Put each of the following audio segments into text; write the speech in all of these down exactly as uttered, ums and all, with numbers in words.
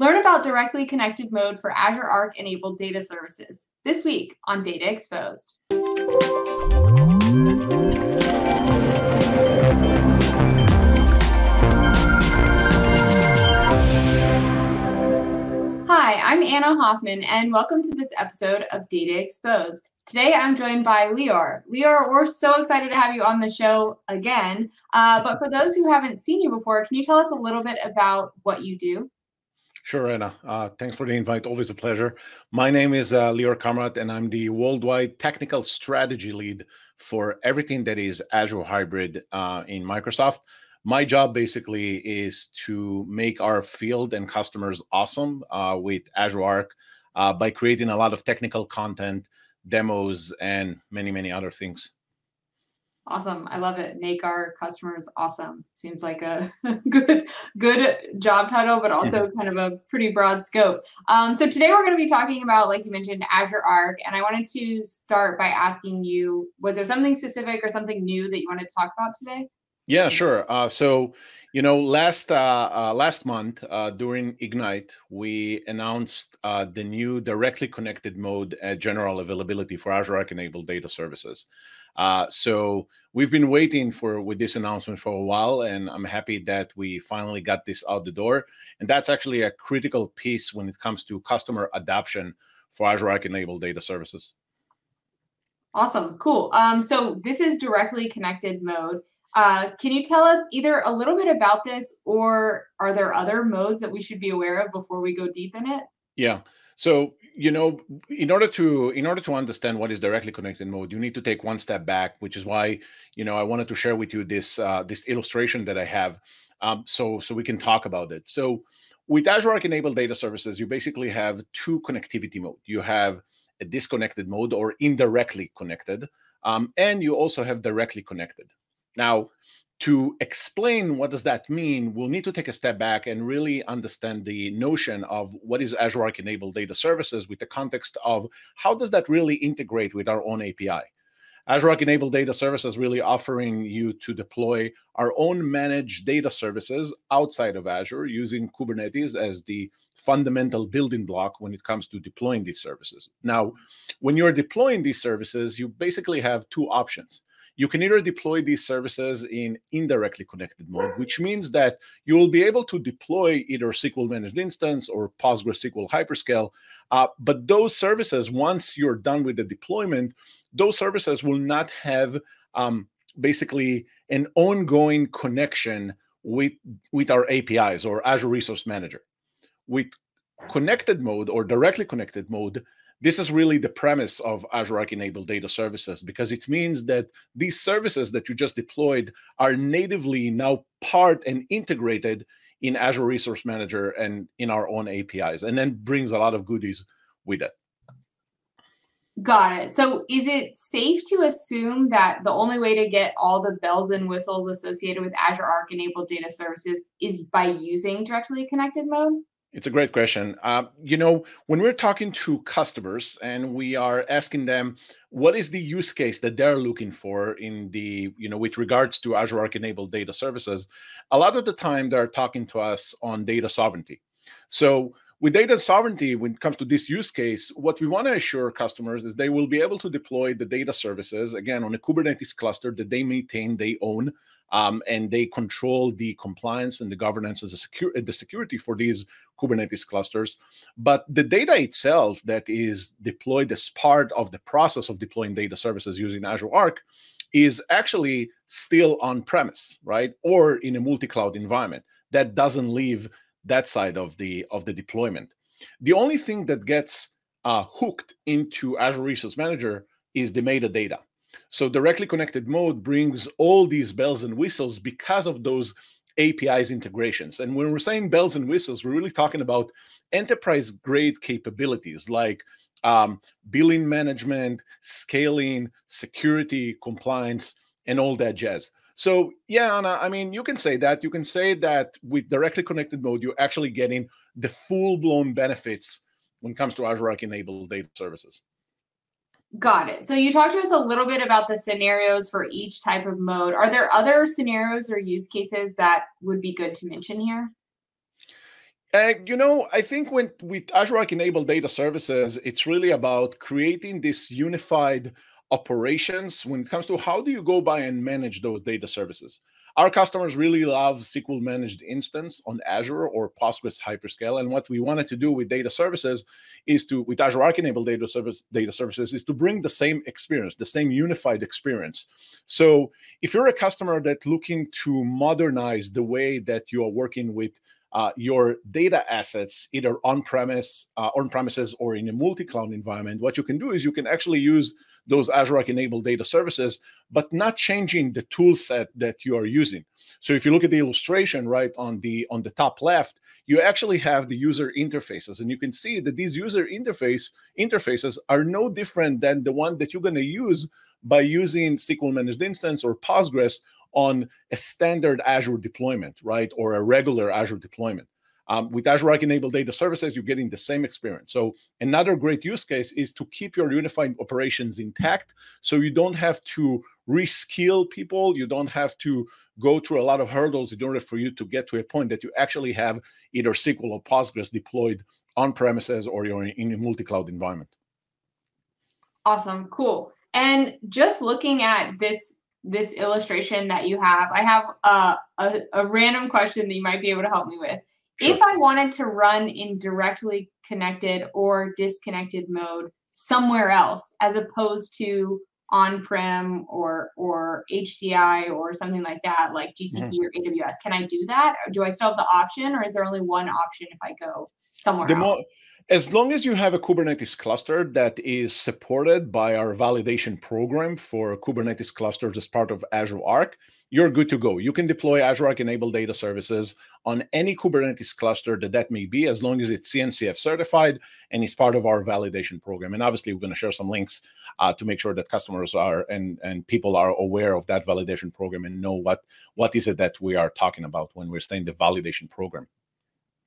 Learn about directly connected mode for Azure Arc-enabled data services this week on Data Exposed. Hi, I'm Anna Hoffman, and welcome to this episode of Data Exposed. Today, I'm joined by Lior. Lior, we're so excited to have you on the show again. Uh, but for those who haven't seen you before, can you tell us a little bit about what you do? Sure, Anna. Uh, thanks for the invite. Always a pleasure. My name is uh, Lior Kamrat, and I'm the worldwide technical strategy lead for everything that is Azure Hybrid uh, in Microsoft. My job basically is to make our field and customers awesome uh, with Azure Arc uh, by creating a lot of technical content, demos, and many, many other things. Awesome. I love it. Make our customers awesome. Seems like a good good job title, but also kind of a pretty broad scope. Um, so today we're going to be talking about, like you mentioned, Azure Arc. And I wanted to start by asking you, was there something specific or something new that you wanted to talk about today? Yeah, sure. Uh, so, you know, last uh, uh, last month uh, during Ignite, we announced uh, the new directly connected mode at general availability for Azure Arc-enabled data services. Uh, so we've been waiting for with this announcement for a while, and I'm happy that we finally got this out the door. And that's actually a critical piece when it comes to customer adoption for Azure Arc-enabled data services. Awesome. Cool. Um, so this is directly connected mode. Uh, can you tell us either a little bit about this, or are there other modes that we should be aware of before we go deep in it? Yeah. So, you know, in order to in order to understand what is directly connected mode, you need to take one step back, which is why, you know, I wanted to share with you this uh, this illustration that I have, um, so so we can talk about it. So, with Azure Arc-enabled data services, you basically have two connectivity modes. You have a disconnected mode, or indirectly connected, um, and you also have directly connected. Now, to explain what does that mean, we'll need to take a step back and really understand the notion of what is Azure Arc-enabled data services with the context of how does that really integrate with our own A P I. Azure Arc-enabled data services really offering you to deploy our own managed data services outside of Azure using Kubernetes as the fundamental building block when it comes to deploying these services. Now, when you're deploying these services, you basically have two options. You can either deploy these services in indirectly connected mode, which means that you will be able to deploy either S Q L Managed Instance or PostgreSQL Hyperscale. Uh, but those services, once you're done with the deployment, those services will not have um, basically an ongoing connection with, with our A P Is or Azure Resource Manager. With connected mode or directly connected mode, this is really the premise of Azure Arc-enabled data services, because it means that these services that you just deployed are natively now part and integrated in Azure Resource Manager and in our own A P Is, and then brings a lot of goodies with it. Got it. So is it safe to assume that the only way to get all the bells and whistles associated with Azure Arc-enabled data services is by using directly connected mode? It's a great question. Uh, you know, when we're talking to customers and we are asking them what is the use case that they're looking for in the, you know, with regards to Azure Arc-enabled data services, a lot of the time they're talking to us on data sovereignty. So with data sovereignty, when it comes to this use case, what we want to assure customers is they will be able to deploy the data services, again, on a Kubernetes cluster that they maintain, they own, Um, and they control the compliance and the governance and the, secure, the security for these Kubernetes clusters. But the data itself that is deployed as part of the process of deploying data services using Azure Arc is actually still on-premise, right? Or in a multi-cloud environment. That doesn't leave that side of the, of the deployment. The only thing that gets uh, hooked into Azure Resource Manager is the metadata. So directly connected mode brings all these bells and whistles because of those A P Is integrations. And when we're saying bells and whistles, we're really talking about enterprise-grade capabilities like um, billing management, scaling, security, compliance, and all that jazz. So yeah, Anna, I mean, you can say that. You can say that with directly connected mode, you're actually getting the full-blown benefits when it comes to Azure Arc-enabled data services. Got it. So you talked to us a little bit about the scenarios for each type of mode. Are there other scenarios or use cases that would be good to mention here? Uh, you know, I think when with Azure Arc-enabled data services, it's really about creating this unified operations when it comes to how do you go by and manage those data services. Our customers really love S Q L Managed Instance on Azure or Postgres Hyperscale. And what we wanted to do with data services is to, with Azure Arc-enabled data, service, data services, is to bring the same experience, the same unified experience. So if you're a customer that's looking to modernize the way that you are working with Uh, your data assets, either on-premise, uh, on-premises, or in a multi-cloud environment, what you can do is you can actually use those Azure Arc-enabled data services, but not changing the tool set that you are using. So if you look at the illustration right on the on the top left, you actually have the user interfaces, and you can see that these user interface interfaces are no different than the one that you're going to use by using S Q L Managed Instance or Postgres on a standard Azure deployment, right, or a regular Azure deployment. Um, with Azure Arc-enabled data services, you're getting the same experience. So another great use case is to keep your unified operations intact, so you don't have to reskill people, you don't have to go through a lot of hurdles in order for you to get to a point that you actually have either S Q L or Postgres deployed on-premises or you're in a multi-cloud environment. Awesome, cool. And just looking at this this illustration that you have, I have a, a, a random question that you might be able to help me with. Sure. If I wanted to run in directly connected or disconnected mode somewhere else, as opposed to on-prem or, or H C I or something like that, like G C P mm-hmm. or A W S, can I do that? Or do I still have the option, or is there only one option if I go somewhere the else? As long as you have a Kubernetes cluster that is supported by our validation program for Kubernetes clusters as part of Azure Arc, you're good to go. You can deploy Azure Arc-enabled data services on any Kubernetes cluster that that may be, as long as it's C N C F certified and it's part of our validation program. And obviously, we're going to share some links uh, to make sure that customers are and, and people are aware of that validation program and know what, what is it that we are talking about when we're saying the validation program.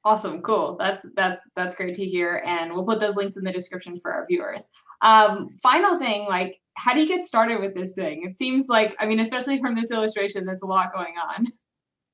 Awesome, cool. That's that's that's great to hear, and we'll put those links in the description for our viewers. Um, final thing, like, how do you get started with this thing? It seems like, I mean, especially from this illustration, there's a lot going on.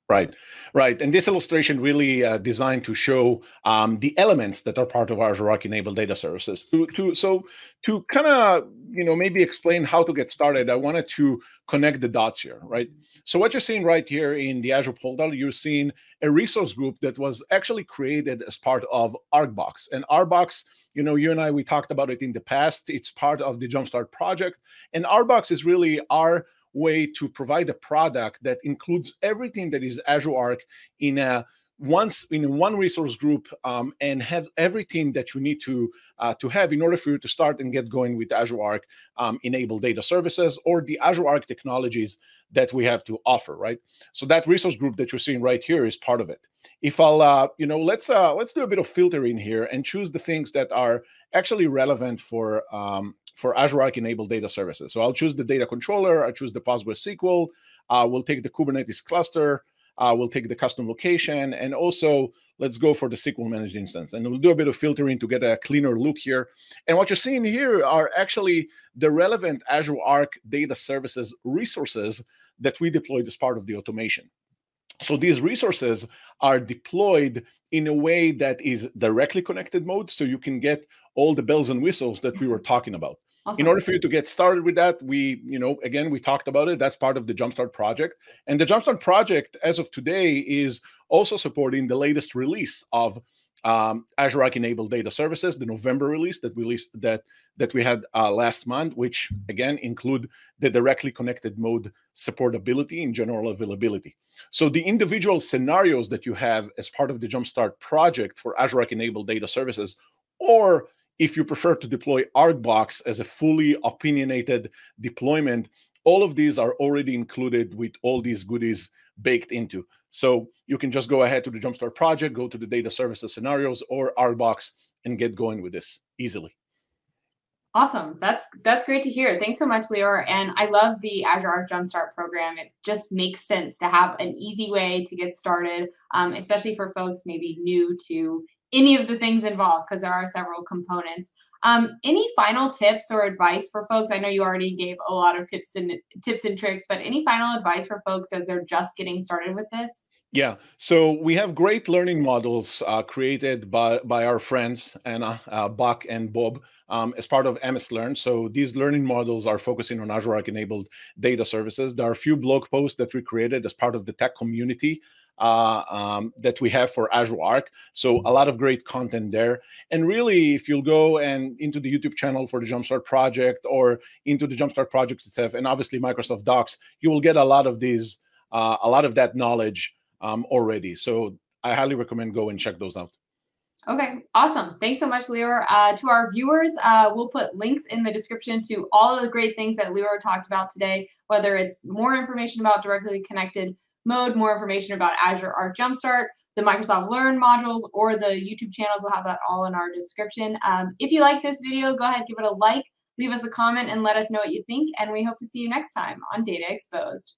Right, right. And this illustration really uh, designed to show um, the elements that are part of Azure Arc-enabled data services. To, to, so to kind of, you know, maybe explain how to get started, I wanted to connect the dots here, right? So what you're seeing right here in the Azure portal, you're seeing a resource group that was actually created as part of ArcBox. And ArcBox, you know, you and I, we talked about it in the past. It's part of the JumpStart project. And ArcBox is really our way to provide a product that includes everything that is Azure Arc in a once in one resource group, um, and have everything that you need to uh, to have in order for you to start and get going with Azure Arc um, enabled data services or the Azure Arc technologies that we have to offer, right? So that resource group that you're seeing right here is part of it. If I'll, uh, you know, let's uh, let's do a bit of filtering here and choose the things that are actually relevant for um, for Azure Arc-enabled data services. So I'll choose the data controller, I choose the PostgreSQL, uh, we'll take the Kubernetes cluster. Uh, we'll take the custom location, and also let's go for the S Q L Managed Instance. And we'll do a bit of filtering to get a cleaner look here. And what you're seeing here are actually the relevant Azure Arc data services resources that we deployed as part of the automation. So these resources are deployed in a way that is directly connected mode, so you can get all the bells and whistles that we were talking about. Awesome. In order for you to get started with that, we, you know, again, we talked about it. That's part of the JumpStart project. And the JumpStart project, as of today, is also supporting the latest release of um, Azure Arc-enabled data services, the November release that we, released, that, that we had uh, last month, which, again, include the directly connected mode supportability and general availability. So the individual scenarios that you have as part of the JumpStart project for Azure Arc-enabled data services, or if you prefer to deploy ArcBox as a fully opinionated deployment, all of these are already included with all these goodies baked into. So you can just go ahead to the JumpStart project, go to the data services scenarios or ArcBox and get going with this easily. Awesome. That's that's great to hear. Thanks so much, Lior. And I love the Azure Arc JumpStart program. It just makes sense to have an easy way to get started, um, especially for folks maybe new to any of the things involved, because there are several components. Um, any final tips or advice for folks? I know you already gave a lot of tips and tips and tricks, but any final advice for folks as they're just getting started with this? Yeah, so we have great learning models uh, created by, by our friends, Anna, uh, Buck, and Bob, um, as part of M S Learn. So these learning models are focusing on Azure Arc-enabled data services. There are a few blog posts that we created as part of the tech community uh, um, that we have for Azure Arc. So a lot of great content there. And really, if you'll go and into the YouTube channel for the JumpStart project or into the JumpStart project itself, and obviously Microsoft Docs, you will get a lot of these, uh, a lot of that knowledge Um, already. So I highly recommend go and check those out. Okay, awesome. Thanks so much, Lior. Uh, to our viewers, uh, we'll put links in the description to all of the great things that Lior talked about today, whether it's more information about directly connected mode, more information about Azure Arc Jumpstart, the Microsoft Learn modules, or the YouTube channels. We'll have that all in our description. Um, if you like this video, go ahead, give it a like, leave us a comment, and let us know what you think. And we hope to see you next time on Data Exposed.